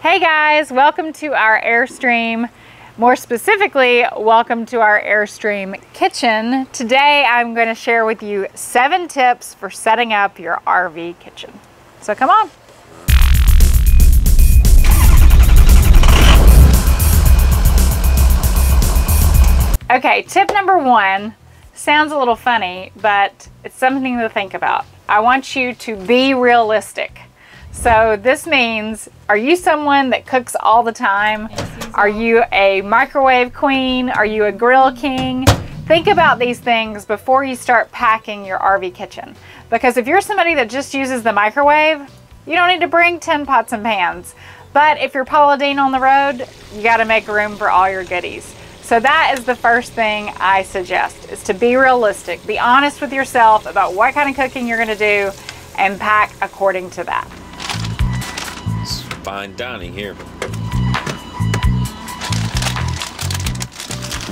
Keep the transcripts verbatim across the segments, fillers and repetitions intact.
Hey guys, welcome to our Airstream. More specifically, welcome to our Airstream kitchen. Today I'm going to share with you seven tips for setting up your R V kitchen. So come on. Okay, tip number one sounds a little funny, but it's something to think about. I want you to be realistic. So this means, are you someone that cooks all the time? Are you a microwave queen? Are you a grill king? Think about these things before you start packing your R V kitchen. Because if you're somebody that just uses the microwave, you don't need to bring ten pots and pans. But if you're Paula Deen on the road, you gotta make room for all your goodies. So that is the first thing I suggest, is to be realistic. Be honest with yourself about what kind of cooking you're gonna do and pack according to that. Fine dining here.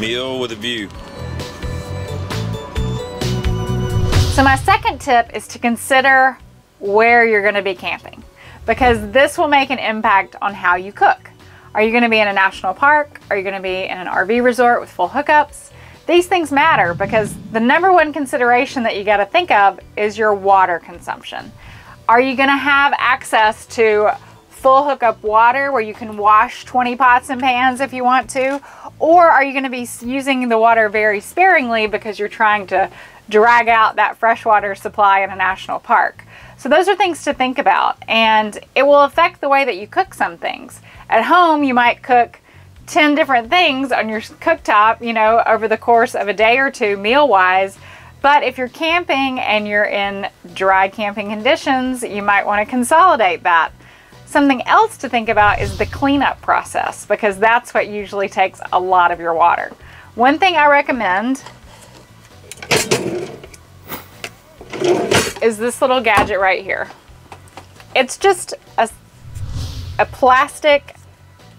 Meal with a view. So my second tip is to consider where you're going to be camping, because this will make an impact on how you cook. Are you going to be in a national park? Are you going to be in an R V resort with full hookups? These things matter, because the number one consideration that you got to think of is your water consumption. Are you going to have access to full hookup water where you can wash twenty pots and pans if you want to? Or are you going to be using the water very sparingly because you're trying to drag out that freshwater supply in a national park? So those are things to think about, and it will affect the way that you cook some things. At home, you might cook ten different things on your cooktop, you know, over the course of a day or two meal-wise. But if you're camping and you're in dry camping conditions, you might want to consolidate that. Something else to think about is the cleanup process, because that's what usually takes a lot of your water. One thing I recommend is this little gadget right here. It's just a, a plastic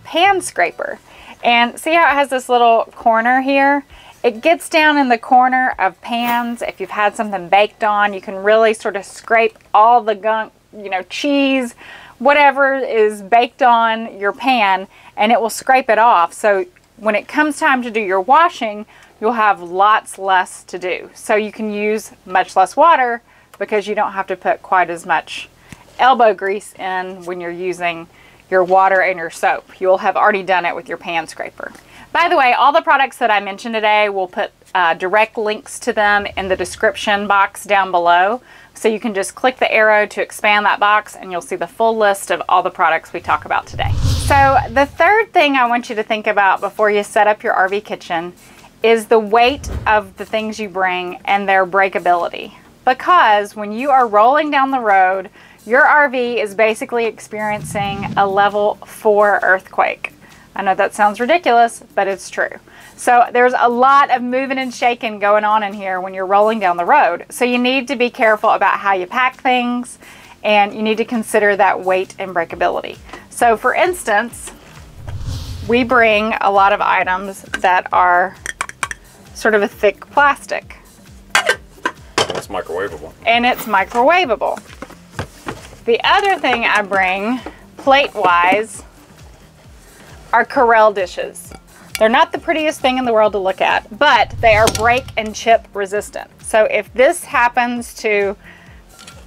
pan scraper. And see how it has this little corner here? It gets down in the corner of pans. If you've had something baked on, you can really sort of scrape all the gunk, you know, cheese, whatever is baked on your pan, and it will scrape it off. So when it comes time to do your washing, you'll have lots less to do. So you can use much less water because you don't have to put quite as much elbow grease in when you're using your water and your soap. You'll have already done it with your pan scraper. By the way, all the products that I mentioned today, we'll put uh, direct links to them in the description box down below. So you can just click the arrow to expand that box and you'll see the full list of all the products we talk about today. So the third thing I want you to think about before you set up your R V kitchen is the weight of the things you bring and their breakability. Because when you are rolling down the road, your R V is basically experiencing a level four earthquake. I know that sounds ridiculous, but it's true. So there's a lot of moving and shaking going on in here when you're rolling down the road. So you need to be careful about how you pack things, and you need to consider that weight and breakability. So for instance, we bring a lot of items that are sort of a thick plastic. It's microwavable. And it's microwavable. The other thing I bring, plate-wise, are Corelle dishes. They're not the prettiest thing in the world to look at, but they are break and chip resistant. So if this happens to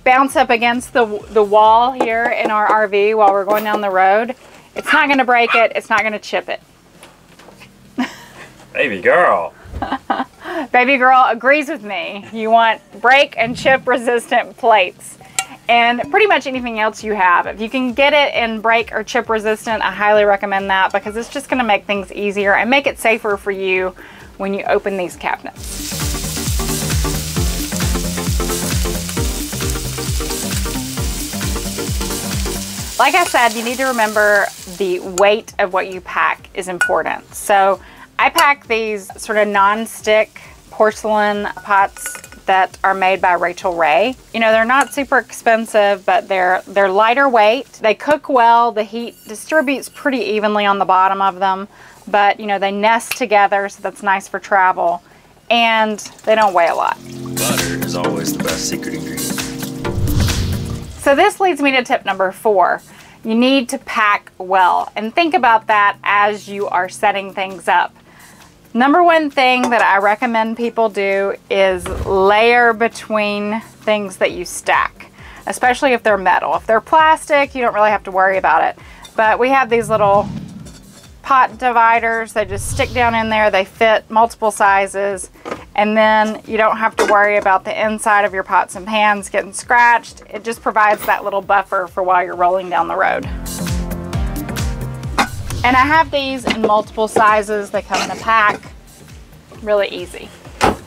bounce up against the, the wall here in our R V while we're going down the road, it's not gonna break it, it's not gonna chip it. Baby girl. Baby girl agrees with me. You want break and chip resistant plates. And pretty much anything else you have. If you can get it in break or chip resistant, I highly recommend that, because it's just gonna make things easier and make it safer for you when you open these cabinets. Like I said, you need to remember the weight of what you pack is important. So I pack these sort of non-stick porcelain pots that are made by Rachael Ray. You know, they're not super expensive, but they're they're lighter weight. They cook well. The heat distributes pretty evenly on the bottom of them, but you know, they nest together, so that's nice for travel, and they don't weigh a lot. Butter is always the best secret ingredient. So this leads me to tip number four. You need to pack well and think about that as you are setting things up. Number one thing that I recommend people do is layer between things that you stack, especially if they're metal. If they're plastic, you don't really have to worry about it. But we have these little pot dividers. They just stick down in there. They fit multiple sizes. And then you don't have to worry about the inside of your pots and pans getting scratched. It just provides that little buffer for while you're rolling down the road. And I have these in multiple sizes. They come in a pack, really easy.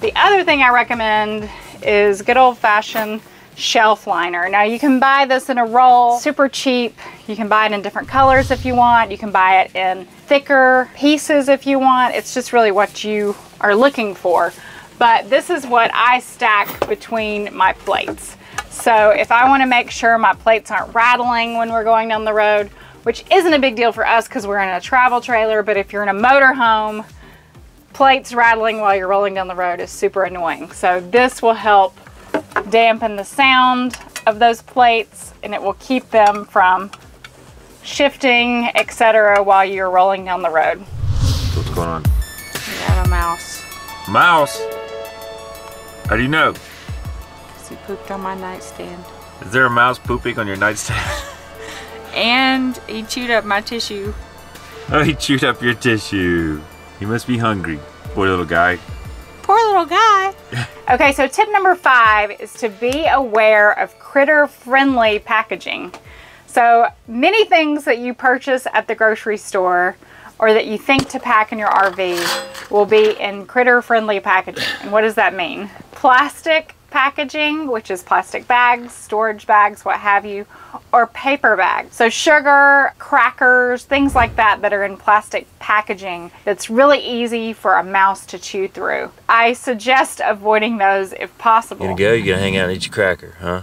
The other thing I recommend is good old fashioned shelf liner. Now you can buy this in a roll, super cheap. You can buy it in different colors if you want. You can buy it in thicker pieces if you want. It's just really what you are looking for. But this is what I stack between my plates. So if I want to make sure my plates aren't rattling when we're going down the road, which isn't a big deal for us because we're in a travel trailer, but if you're in a motorhome, plates rattling while you're rolling down the road is super annoying. So this will help dampen the sound of those plates and it will keep them from shifting, et cetera, while you're rolling down the road. What's going on? We got a mouse. Mouse? How do you know? Because he pooped on my nightstand. Is there a mouse pooping on your nightstand? And he chewed up my tissue. Oh, he chewed up your tissue. He must be hungry. Poor little guy. Poor little guy. Okay, so tip number five is to be aware of critter-friendly packaging. So many things that you purchase at the grocery store or that you think to pack in your R V will be in critter-friendly packaging. And what does that mean? Plastic packaging, which is plastic bags, storage bags, what have you, or paper bags. So sugar, crackers, things like that that are in plastic packaging that's really easy for a mouse to chew through. I suggest avoiding those if possible. You gonna go? You gonna hang out and eat your cracker, huh?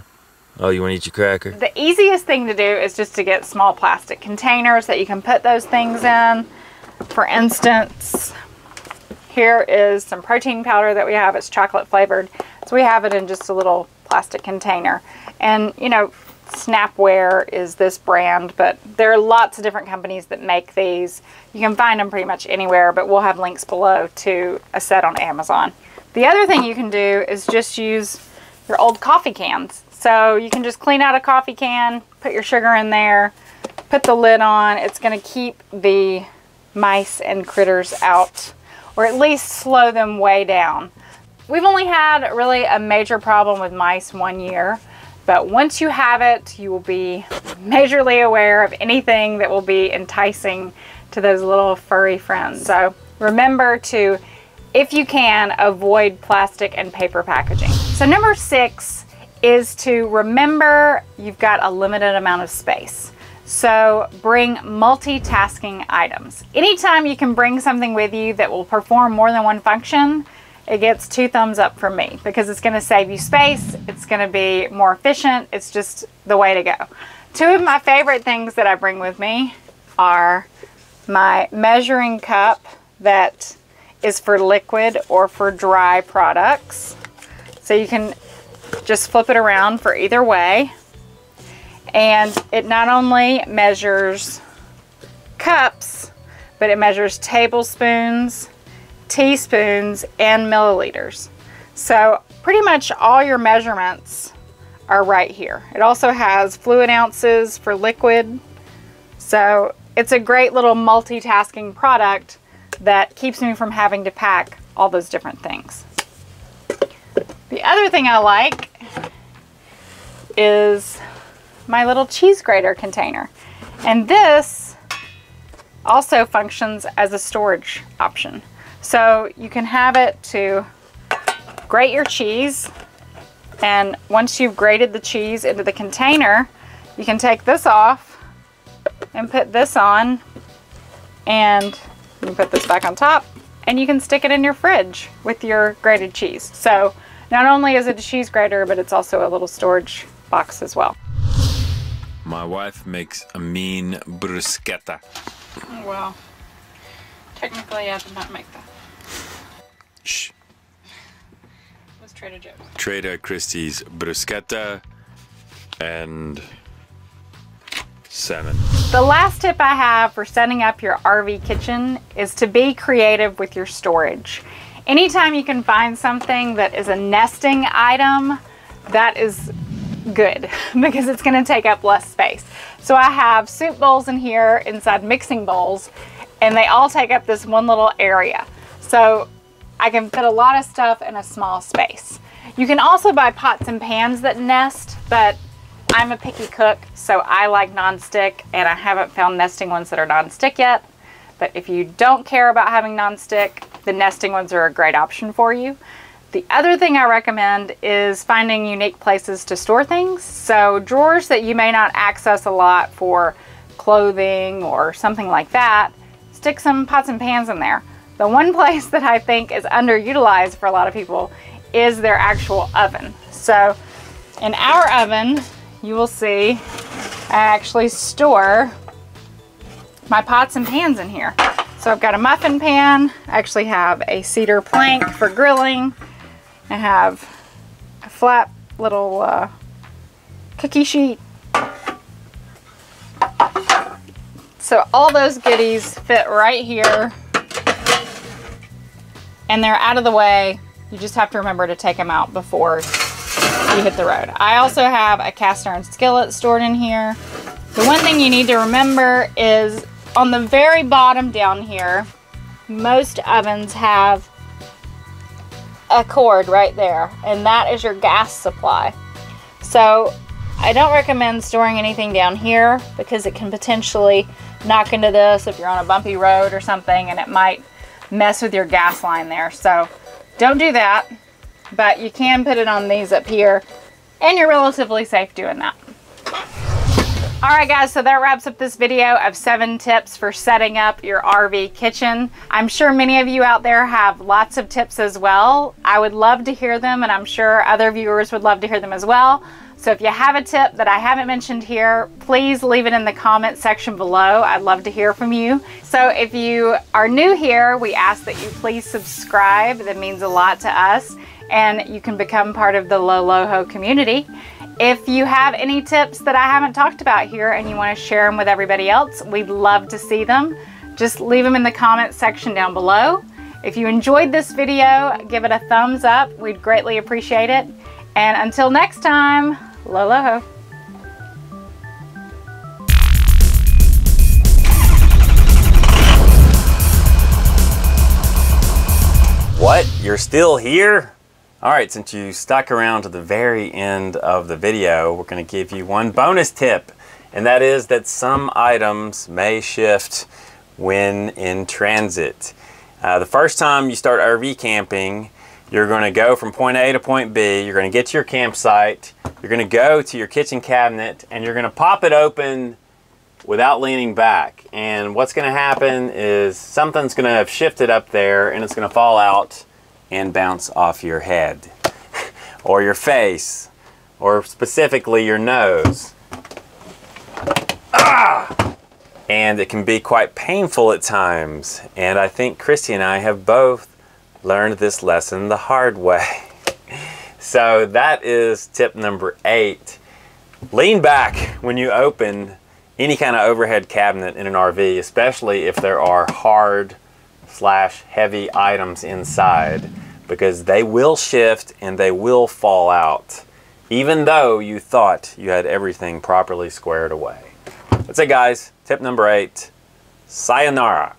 Oh, you wanna eat your cracker? The easiest thing to do is just to get small plastic containers that you can put those things in. For instance, here is some protein powder that we have. It's chocolate flavored. So we have it in just a little plastic container. And you know, Snapware is this brand, but there are lots of different companies that make these. You can find them pretty much anywhere, but we'll have links below to a set on Amazon. The other thing you can do is just use your old coffee cans. So you can just clean out a coffee can, put your sugar in there, put the lid on. It's going to keep the mice and critters out, or at least slow them way down. We've only had really a major problem with mice one year, but once you have it, you will be majorly aware of anything that will be enticing to those little furry friends. So remember to, if you can, avoid plastic and paper packaging. So number six is to remember you've got a limited amount of space. So bring multitasking items. Anytime you can bring something with you that will perform more than one function, it gets two thumbs up from me because it's going to save you space. It's going to be more efficient. It's just the way to go. Two of my favorite things that I bring with me are my measuring cup that is for liquid or for dry products. So you can just flip it around for either way. And it not only measures cups, but it measures tablespoons, teaspoons, and milliliters. So pretty much all your measurements are right here. It also has fluid ounces for liquid. So it's a great little multitasking product that keeps me from having to pack all those different things. The other thing I like is my little cheese grater container. And this also functions as a storage option. So you can have it to grate your cheese, and once you've grated the cheese into the container, you can take this off and put this on, and you can put this back on top, and you can stick it in your fridge with your grated cheese. So not only is it a cheese grater, but it's also a little storage box as well. My wife makes a mean bruschetta. Oh, wow. Technically, I did not make that. Shh. It was Trader Joe's. Trader Christie's bruschetta and salmon. The last tip I have for setting up your R V kitchen is to be creative with your storage. Anytime you can find something that is a nesting item, that is good because it's going to take up less space. So I have soup bowls in here inside mixing bowls, and they all take up this one little area. So I can fit a lot of stuff in a small space. You can also buy pots and pans that nest, but I'm a picky cook, so I like nonstick, and I haven't found nesting ones that are nonstick yet. But if you don't care about having nonstick, the nesting ones are a great option for you. The other thing I recommend is finding unique places to store things. So drawers that you may not access a lot for clothing or something like that, stick some pots and pans in there. The one place that I think is underutilized for a lot of people is their actual oven. So in our oven, you will see I actually store my pots and pans in here. So I've got a muffin pan, I actually have a cedar plank for grilling, I have a flat little uh, cookie sheet. So all those goodies fit right here. And they're out of the way. You just have to remember to take them out before you hit the road. I also have a cast iron skillet stored in here. The one thing you need to remember is on the very bottom down here, most ovens have a cord right there, and that is your gas supply. So I don't recommend storing anything down here because it can potentially knock into this if you're on a bumpy road or something, and it might mess with your gas line there. So don't do that, but you can put it on these up here and you're relatively safe doing that. All right guys, so that wraps up this video of seven tips for setting up your R V kitchen. I'm sure many of you out there have lots of tips as well. I would love to hear them, and I'm sure other viewers would love to hear them as well. So if you have a tip that I haven't mentioned here, please leave it in the comment section below. I'd love to hear from you. So if you are new here, we ask that you please subscribe. That means a lot to us, and you can become part of the Loloho community. If you have any tips that I haven't talked about here and you want to share them with everybody else, we'd love to see them. Just leave them in the comment section down below. If you enjoyed this video, give it a thumbs up. We'd greatly appreciate it. And until next time, Loloho. What? You're still here? All right, since you stuck around to the very end of the video, we're gonna give you one bonus tip, and that is that some items may shift when in transit. Uh, the first time you start R V camping, you're gonna go from point A to point B, you're gonna get to your campsite, you're gonna go to your kitchen cabinet, and you're gonna pop it open without leaning back. And what's gonna happen is something's gonna have shifted up there, and it's gonna fall out and bounce off your head, or your face, or specifically your nose. Ah! And it can be quite painful at times. And I think Christy and I have both learned this lesson the hard way. So that is tip number eight. Lean back when you open any kind of overhead cabinet in an R V, especially if there are hard slash heavy items inside, because they will shift and they will fall out, even though you thought you had everything properly squared away. That's it guys, tip number eight, sayonara.